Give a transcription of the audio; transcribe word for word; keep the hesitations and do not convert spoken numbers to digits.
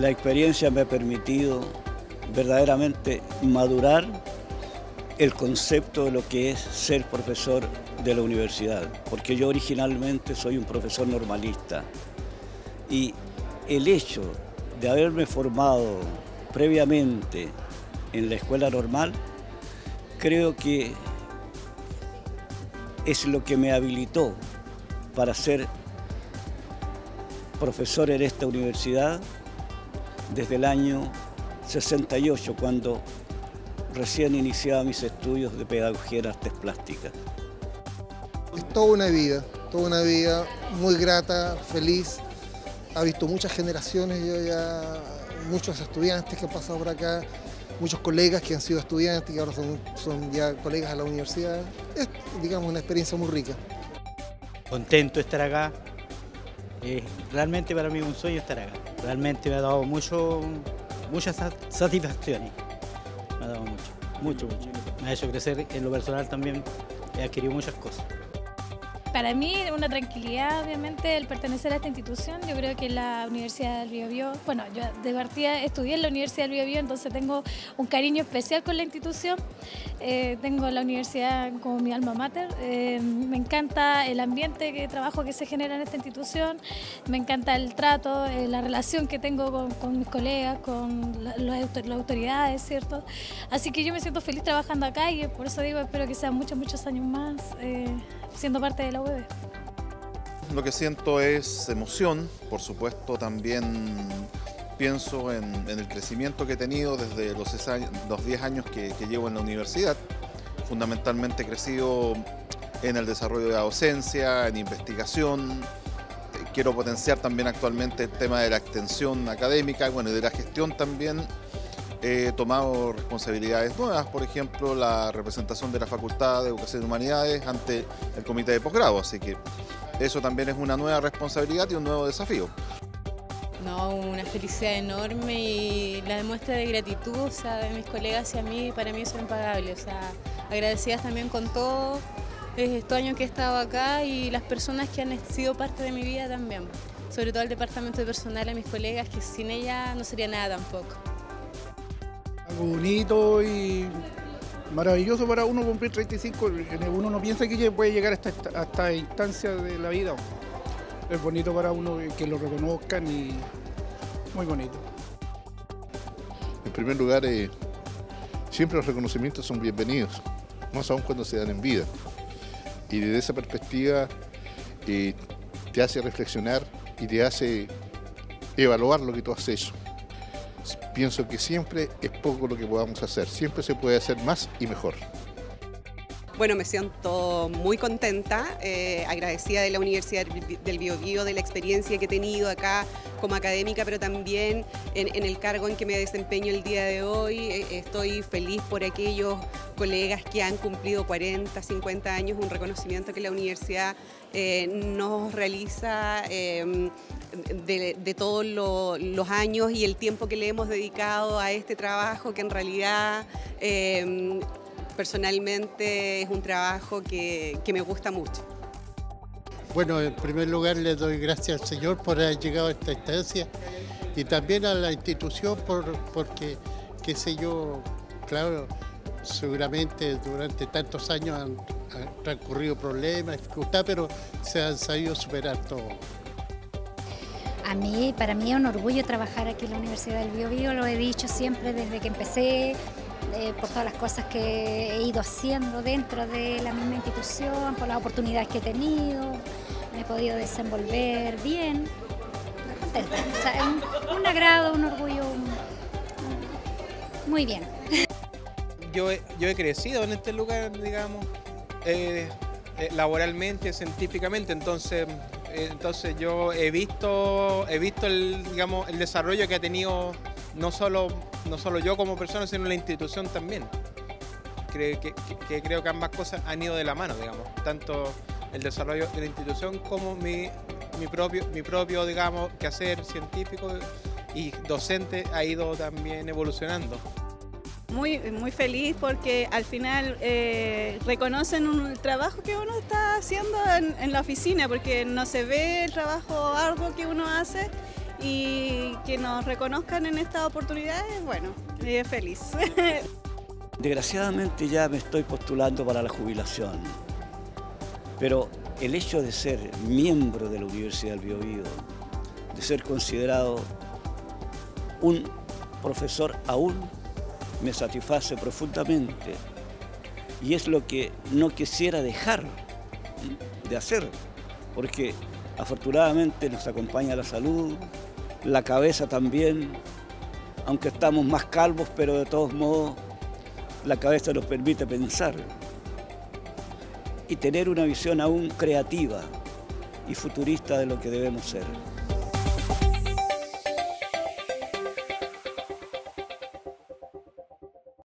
La experiencia me ha permitido verdaderamente madurar el concepto de lo que es ser profesor de la universidad, porque yo originalmente soy un profesor normalista y el hecho de haberme formado previamente en la escuela normal creo que es lo que me habilitó para ser profesor en esta universidad desde el año sesenta y ocho, cuando recién iniciaba mis estudios de pedagogía en artes plásticas. Toda una vida, toda una vida muy grata, feliz. Ha visto muchas generaciones, yo ya, muchos estudiantes que han pasado por acá, muchos colegas que han sido estudiantes y ahora son, son ya colegas a la universidad. Es, digamos, una experiencia muy rica. Contento de estar acá. Eh, realmente para mí es un sueño estar acá. Realmente me ha dado mucho, muchas satisfacciones. Me ha dado mucho, mucho, mucho. Me ha hecho crecer en lo personal también. He adquirido muchas cosas. Para mí, una tranquilidad, obviamente, el pertenecer a esta institución. Yo creo que la Universidad del Bío-Bío, bueno, yo de partida estudié en la Universidad del Bío-Bío, entonces tengo un cariño especial con la institución. Eh, tengo la universidad como mi alma mater. Eh, me encanta el ambiente de trabajo que se genera en esta institución. Me encanta el trato, eh, la relación que tengo con, con mis colegas, con la, las autoridades, ¿cierto? Así que yo me siento feliz trabajando acá y por eso digo, espero que sean muchos, muchos años más eh, siendo parte de la U B. Lo que siento es emoción, por supuesto también pienso en, en el crecimiento que he tenido desde los diez años que, que llevo en la universidad. Fundamentalmente he crecido en el desarrollo de la docencia, en investigación. Quiero potenciar también actualmente el tema de la extensión académica, bueno, y de la gestión también. He tomado responsabilidades nuevas, por ejemplo, la representación de la Facultad de Educación y Humanidades ante el Comité de Posgrado, así que eso también es una nueva responsabilidad y un nuevo desafío. No, una felicidad enorme y la demuestra de gratitud, o sea, de mis colegas hacia mí, para mí eso es impagable, o sea, agradecidas también con todo estos años que he estado acá y las personas que han sido parte de mi vida también, sobre todo al departamento de personal, a mis colegas, que sin ella no sería nada tampoco. Algo bonito y maravilloso para uno cumplir treinta y cinco, uno no piensa que puede llegar hasta esta instancia de la vida. Es bonito para uno que lo reconozcan y muy bonito. En primer lugar, eh, siempre los reconocimientos son bienvenidos, más aún cuando se dan en vida. Y desde esa perspectiva eh, te hace reflexionar y te hace evaluar lo que tú has hecho. Pienso que siempre es poco lo que podamos hacer, siempre se puede hacer más y mejor. Bueno, me siento muy contenta, eh, agradecida de la Universidad del Bío-Bío, de la experiencia que he tenido acá como académica, pero también en, en el cargo en que me desempeño el día de hoy. Estoy feliz por aquellos colegas que han cumplido cuarenta, cincuenta años, un reconocimiento que la universidad eh, nos realiza eh, de, de todos lo, los años y el tiempo que le hemos dedicado a este trabajo, que en realidad eh, personalmente es un trabajo que, que me gusta mucho. Bueno, en primer lugar le doy gracias al Señor por haber llegado a esta instancia y también a la institución por, porque, qué sé yo, claro, seguramente durante tantos años han, han transcurrido problemas, dificultades, pero se han sabido superar todo. A mí, para mí es un orgullo trabajar aquí en la Universidad del Bío-Bío, lo he dicho siempre desde que empecé, Eh, por todas las cosas que he ido haciendo dentro de la misma institución, por las oportunidades que he tenido, me he podido desenvolver bien, contenta, o sea, un, un agrado, un orgullo, un, un, muy bien. Yo he, yo he crecido en este lugar, digamos, eh, eh, laboralmente, científicamente, entonces, eh, entonces yo he visto, he visto el, digamos, el desarrollo que ha tenido no solo no solo yo como persona, sino la institución también. Creo que, que, que creo que ambas cosas han ido de la mano, digamos, tanto el desarrollo de la institución como mi, mi propio, mi propio digamos, quehacer científico y docente ha ido también evolucionando. Muy, muy feliz porque al final eh, reconocen un trabajo que uno está haciendo en, en la oficina, porque no se ve el trabajo arduo que uno hace. y que nos reconozcan en estas oportunidades, bueno, eh, feliz. Desgraciadamente ya me estoy postulando para la jubilación, pero el hecho de ser miembro de la Universidad del Bío-Bío, de ser considerado un profesor aún, me satisface profundamente y es lo que no quisiera dejar de hacer, porque afortunadamente nos acompaña la salud, la cabeza también, aunque estamos más calvos, pero de todos modos la cabeza nos permite pensar y tener una visión aún creativa y futurista de lo que debemos ser.